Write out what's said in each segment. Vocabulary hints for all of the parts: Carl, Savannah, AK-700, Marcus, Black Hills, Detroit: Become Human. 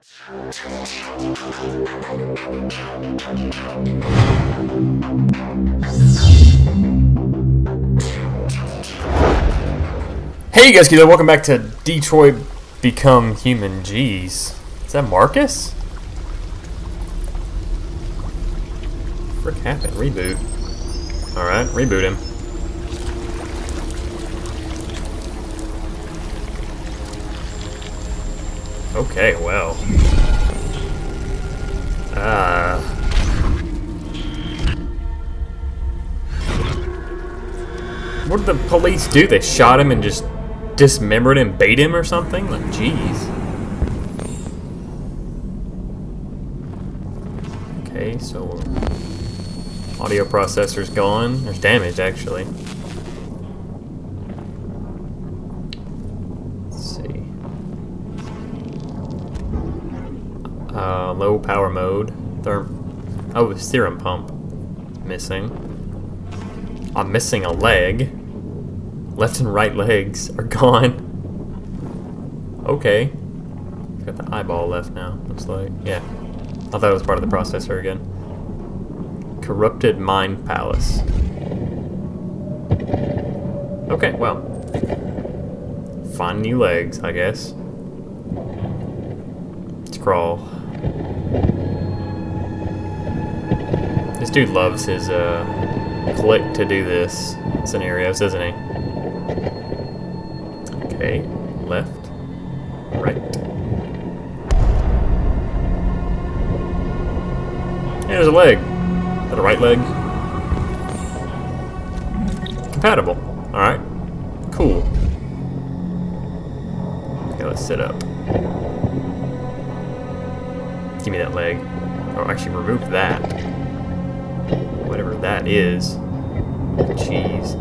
Hey guys, welcome back to Detroit Become Human. Jeez. Is that Marcus? Frick happened. Reboot. Alright, reboot him. Okay, well. What did the police do? They shot him and just dismembered him, bait him or something? Like, jeez. Okay, so audio processor's gone. There's damage, actually. Low power mode. Oh, serum pump. Missing. I'm missing a leg. Left and right legs are gone. Okay. Got the eyeball left now, looks like. Yeah. I thought it was part of the processor again. Corrupted Mind Palace. Okay, well. Find new legs, I guess. Let's crawl. This dude loves his click to do this scenarios, doesn't he? Okay, left, right. Hey, there's a leg. Is that a right leg? Compatible. Alright. Cool. Okay, let's sit up. Give me that leg. Oh, actually, remove that. Whatever that is. Jeez.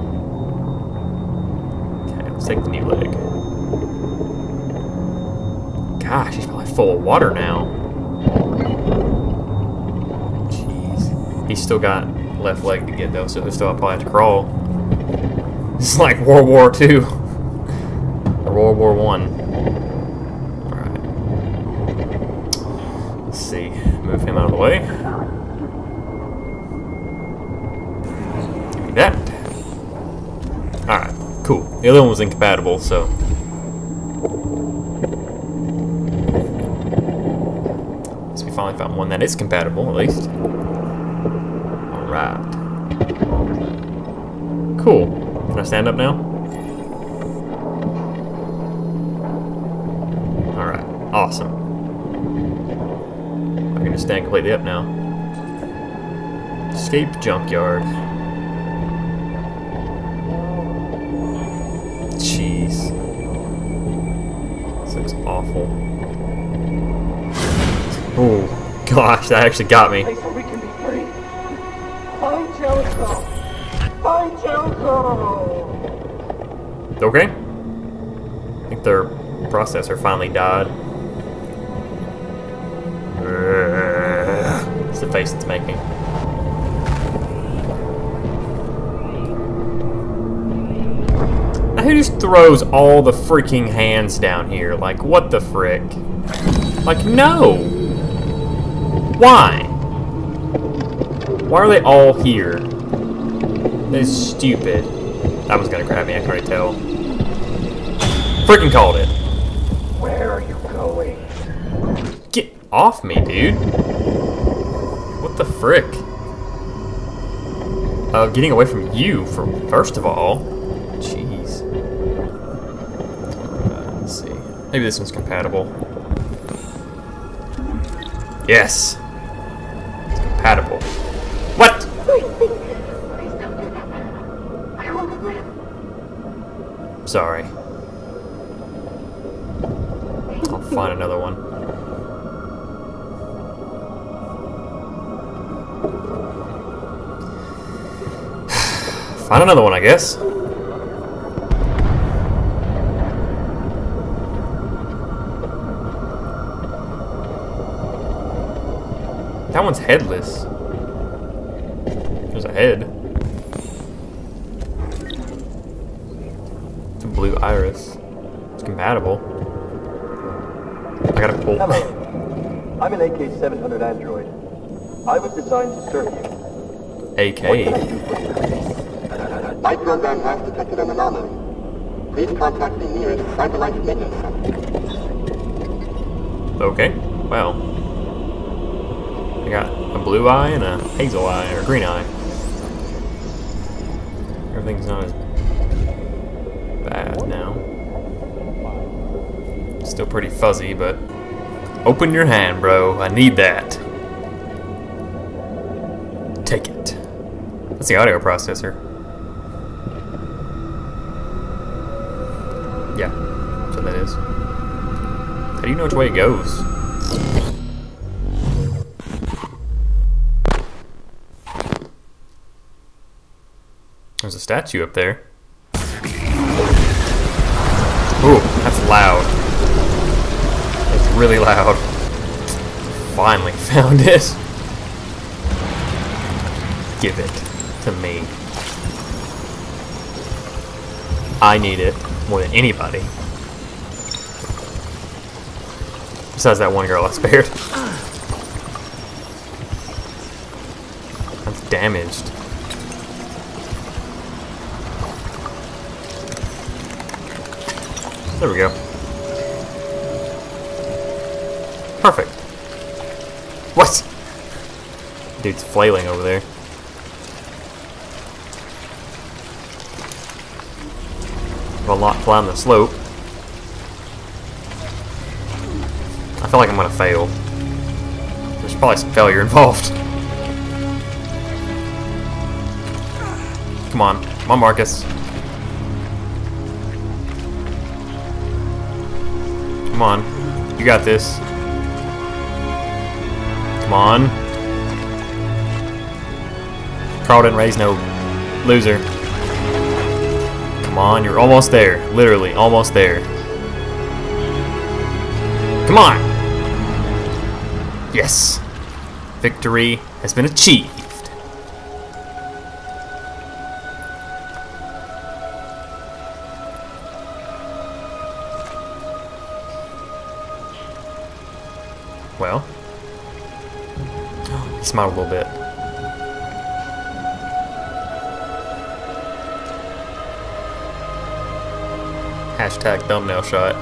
Okay, let's take the new leg. Gosh, he's probably full of water now. Jeez. He's still got left leg to get, though, so he'll still probably have to crawl. This is like World War II. Or World War I. Let's see, move him out of the way. Give me that. Alright, cool. The other one was incompatible, so. So we finally found one that is compatible, at least. Alright. Cool. Can I stand up now? Alright, awesome. Stand completely up now. Escape junkyard. Jeez. This looks awful. Oh, gosh, that actually got me. We can be free. Find Jericho. Find Jericho. Okay. I think their processor finally died. It's the face it's making. Who just throws all the freaking hands down here? Like, what the frick? Like, no! Why? Why are they all here? That's stupid. That one's gonna grab me, I can already tell. Freaking called it. Where are you going? Get off me, dude. The frick? Getting away from you, first of all. Jeez. Let's see. Maybe this one's compatible. Yes! It's compatible. What? Please don't. I won't live. Sorry. I'll find another one. Find another one, I guess. That one's headless. There's a head. It's a blue iris. It's compatible. I gotta pull. I'm an AK-700 android. I was designed to serve you. AK. My program has detected an anomaly. Please contact the nearest satellite maintenance center. Okay. Well. I got a blue eye and a hazel eye, or green eye. Everything's not as bad now. Still pretty fuzzy, but... Open your hand, bro. I need that. Take it. That's the audio processor. Yeah, that's what that is. How do you know which way it goes? There's a statue up there. Ooh, that's loud. Really loud. Finally found it. Give it to me. I need it more than anybody. Besides that one girl I spared. That's damaged. There we go. Perfect. What? Dude's flailing over there. Will not climb the slope. I feel like I'm gonna fail. There's probably some failure involved. Come on, Marcus. Come on, you got this. Come on. Carl didn't raise no loser. Come on, you're almost there. Literally, almost there. Come on! Yes. Victory has been achieved. Well. Smile a little bit. Hashtag thumbnail shot.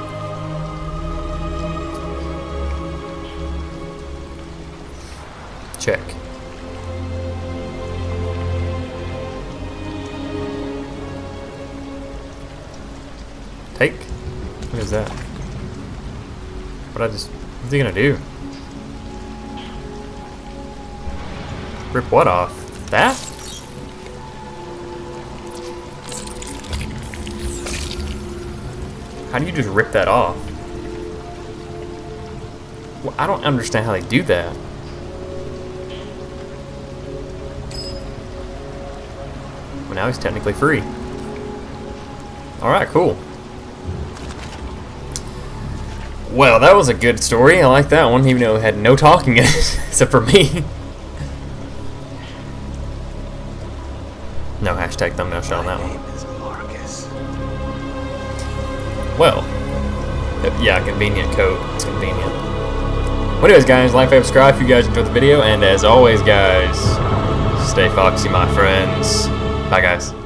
Check. Take. What is that? What's he gonna do? Rip what off? That? How do you just rip that off? Well, I don't understand how they do that. Well, now he's technically free. Alright, cool. Well, that was a good story. I like that one, even though it had no talking in it, except for me. No hashtag thumbnail shot on that one. My name is Marcus. Well, yeah, convenient code. It's convenient. Well, anyways, guys, like, favorite, subscribe if you guys enjoyed the video, and as always, guys, stay foxy, my friends. Bye, guys.